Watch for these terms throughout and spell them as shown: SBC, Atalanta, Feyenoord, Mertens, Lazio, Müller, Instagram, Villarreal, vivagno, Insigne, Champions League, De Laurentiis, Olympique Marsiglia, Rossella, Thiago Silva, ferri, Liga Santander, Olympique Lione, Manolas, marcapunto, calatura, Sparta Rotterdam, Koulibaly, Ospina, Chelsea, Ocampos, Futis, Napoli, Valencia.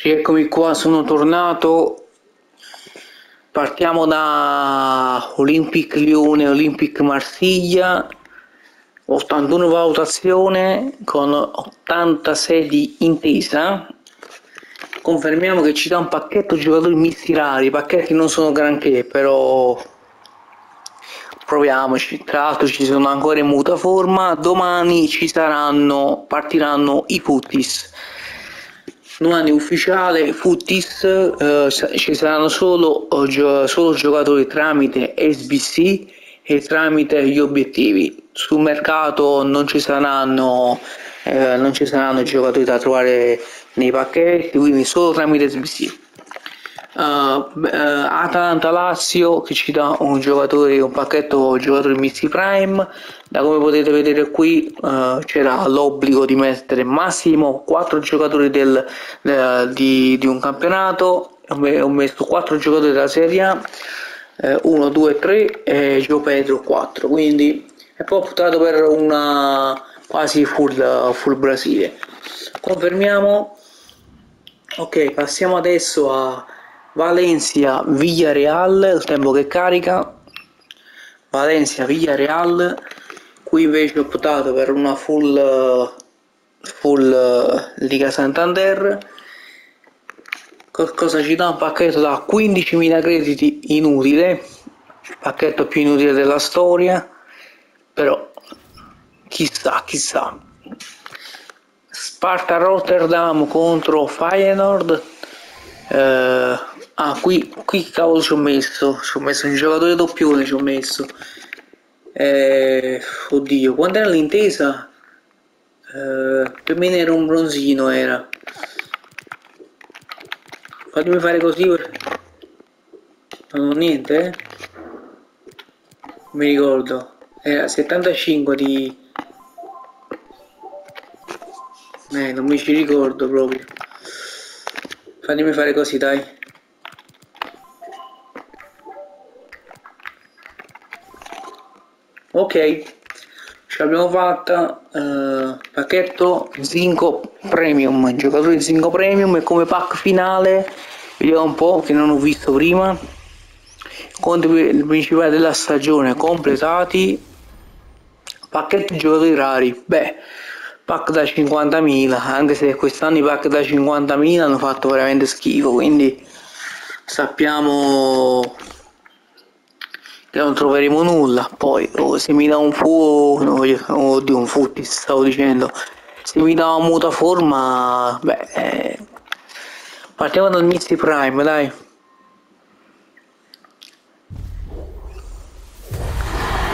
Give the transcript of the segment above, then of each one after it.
Rieccomi qua, sono tornato. Partiamo da Olympique Lione, Olympique Marsiglia, 81 valutazione con 86 di intesa. Confermiamo che ci dà un pacchetto giocatori misti rari, i pacchetti non sono granché, però proviamoci. Tra l'altro ci sono ancora in muta forma, domani partiranno i Futis. Domani ufficiale Futis, ci saranno solo giocatori tramite SBC e tramite gli obiettivi. Sul mercato non ci saranno giocatori da trovare nei pacchetti, quindi solo tramite SBC. Atalanta Lazio, che ci dà un pacchetto giocatori misti prime. Da come potete vedere qui c'era l'obbligo di mettere massimo 4 giocatori di un campionato. Ho messo 4 giocatori della Serie A, 1, 2, 3 e Gio Pedro 4, quindi è poi optato per una quasi full Brasile. Confermiamo. Ok, passiamo adesso a Valencia Villarreal, il tempo che carica. Valencia Villarreal, qui invece ho optato per una full Liga Santander. Cosa ci dà? Un pacchetto da 15.000 crediti inutile, pacchetto più inutile della storia, però chissà. Sparta Rotterdam contro Feyenoord. Qui cavolo ci ho messo un giocatore doppione, oddio, quando era l'intesa? Per me era un bronzino, era. Fatemi fare così, non ho niente, mi ricordo, era 75 di... non mi ci ricordo proprio. Fatemi fare così, dai. Ok, ce l'abbiamo fatta. Pacchetto Zinco Premium, giocatore Zinco Premium, e come pack finale, vediamo un po' che non ho visto prima, conti principali della stagione completati, pacchetto giocatori rari. Pack da 50.000, anche se quest'anno i pack da 50.000 hanno fatto veramente schifo, quindi sappiamo che non troveremo nulla. Poi se mi dà se mi dà una mutaforma, partiamo dal Misty Prime, dai.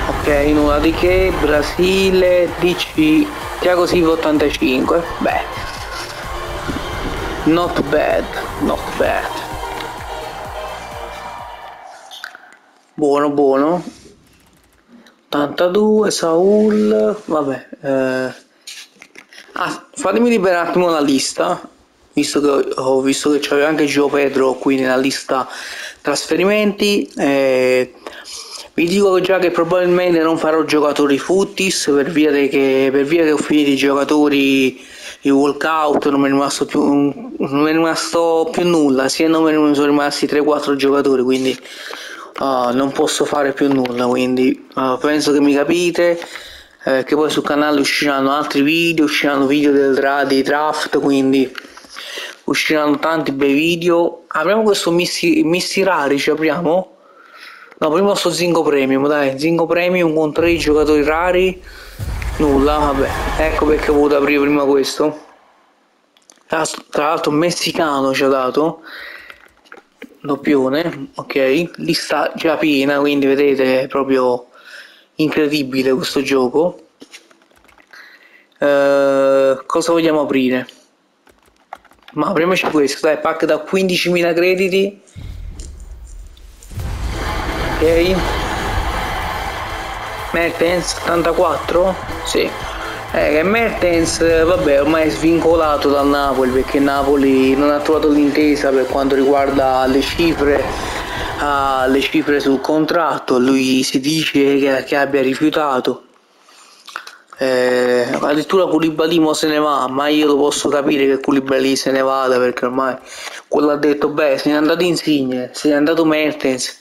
Ok, nulla di che. Brasile, DC Thiago Silva 85, not bad. Buono 82 Saul, vabbè. Fatemi liberare un attimo la lista, visto che c'aveva anche Gio Pedro qui nella lista trasferimenti. Vi dico già che probabilmente non farò giocatori Futis per via che ho finito i giocatori di walkout, non mi è rimasto più nulla, non sono rimasti 3-4 giocatori, quindi non posso fare più nulla, quindi penso che mi capite, che poi sul canale usciranno altri video, dei draft, quindi usciranno tanti bei video. Apriamo questo misti rari, ci apriamo? No, prima sto Zinco Premium, dai. Zinco Premium con 3 giocatori rari, nulla, vabbè, ecco perché ho voluto aprire prima questo. Tra l'altro messicano ci ha dato doppione. Ok, lista già piena, quindi vedete è proprio incredibile questo gioco. Cosa vogliamo aprire? Ma apriamoci questo, dai, pack da 15.000 crediti. Ok, Mertens 84? Sì, Mertens, vabbè, ormai è svincolato dal Napoli perché Napoli non ha trovato l'intesa per quanto riguarda le cifre sul contratto. Lui si dice che abbia rifiutato, Addirittura Koulibaly mo se ne va, ma io lo posso capire che Koulibaly se ne vada, perché ormai quello ha detto, beh, se ne è andato Insigne, se ne è andato Mertens,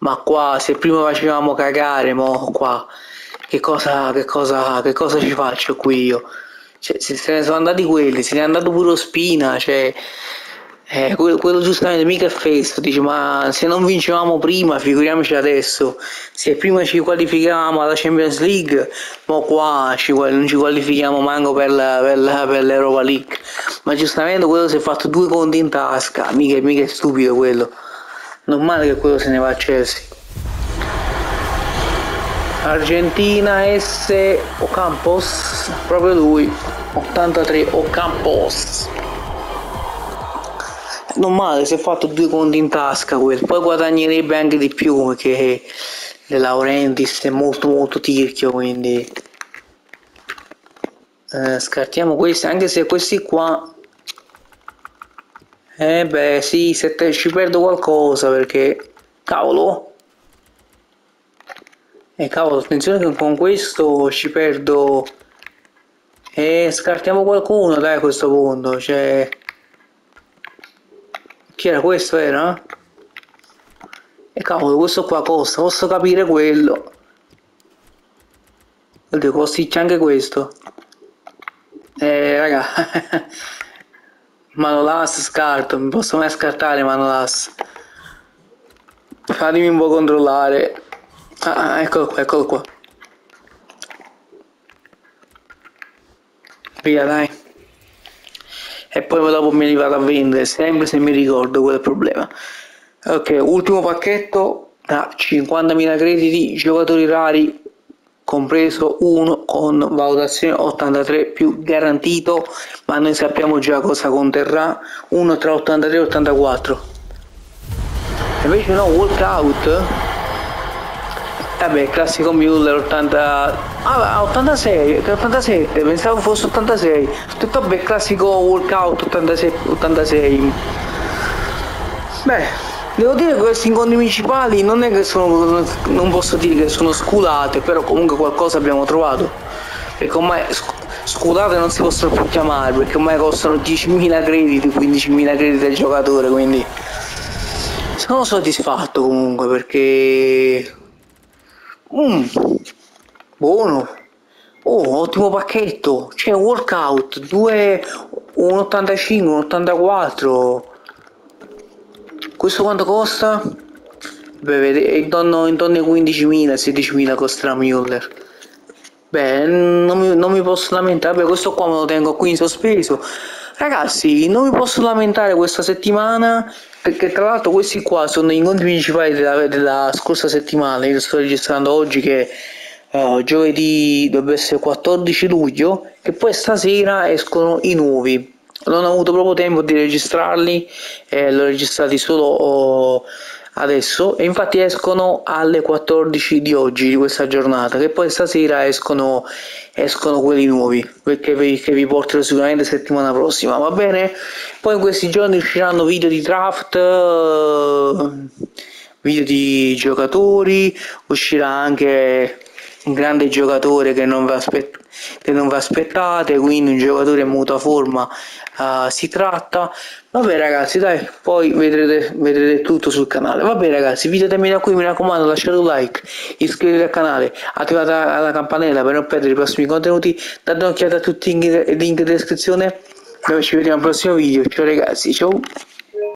ma qua se prima facevamo cagare, mo qua che cosa ci faccio qui io? Cioè, se ne sono andati quelli, se ne è andato pure Ospina, cioè quello giustamente mica è festo, dice, ma se non vincevamo prima figuriamoci adesso, se prima ci qualificavamo alla Champions League, mo qua non ci qualifichiamo manco per l'Europa League. Ma giustamente quello si è fatto due conti in tasca, mica è stupido quello, non male che quello se ne va a Chelsea. Argentina S Ocampos, proprio lui, 83 Ocampos. Non male, si è fatto due conti in tasca quel. Poi guadagnerebbe anche di più, perché De Laurentiis è molto tirchio, quindi scartiamo questi, anche se questi qua beh sì, se ci perdo qualcosa, perché cavolo cavolo, attenzione che con questo ci perdo e scartiamo qualcuno, dai, a questo punto, cioè chi era questo, era? E cavolo, questo qua costa, posso capire quello. Oddio, costiccia anche questo. Raga. Manolas scarto, non posso mai scartare Manolas. Fatemi un po' controllare. Ah, eccolo qua, eccolo qua. Via, dai. E poi dopo mi arriva a vendere, sempre se mi ricordo quel problema. Ok, ultimo pacchetto da 50.000 crediti, giocatori rari, compreso uno con valutazione 83 più garantito, ma noi sappiamo già cosa conterrà, uno tra 83 e 84. Invece no, walkout. Vabbè, classico Müller 80. Ah, 86, 87, pensavo fosse 86. Tutto beh, classico walkout 86. Beh, devo dire che questi incontri principali non è che sono, non posso dire che sono sculate, però comunque qualcosa abbiamo trovato. Perché ormai sculate non si possono più chiamare, perché ormai costano 10.000 crediti, 15.000 crediti al giocatore, quindi sono soddisfatto comunque, perché buono. Oh, ottimo pacchetto, c'è un workout, un 85, un 84. Questo quanto costa? Beh, intorno ai 15.000, 16.000 costerà Müller. Beh, non mi posso lamentare. Beh, questo qua me lo tengo qui in sospeso. Ragazzi, non mi posso lamentare questa settimana, perché tra l'altro questi qua sono gli incontri principali della scorsa settimana. Io sto registrando oggi, che giovedì dovrebbe essere 14 luglio, che poi stasera escono i nuovi. Non ho avuto proprio tempo di registrarli, l'ho registrati solo adesso, e infatti escono alle 14 di oggi, di questa giornata, che poi stasera escono quelli nuovi, che vi porterò sicuramente settimana prossima, va bene? Poi in questi giorni usciranno video di draft, video di giocatori, uscirà anche un grande giocatore che non vi aspettate, quindi un giocatore in muta forma si tratta. Vabbè ragazzi, dai, poi vedrete tutto sul canale. Vabbè ragazzi, video termina qui, mi raccomando lasciate un like, iscrivetevi al canale, attivate la campanella per non perdere i prossimi contenuti, date un'occhiata a tutti i link in descrizione. Noi ci vediamo al prossimo video, ciao ragazzi, ciao.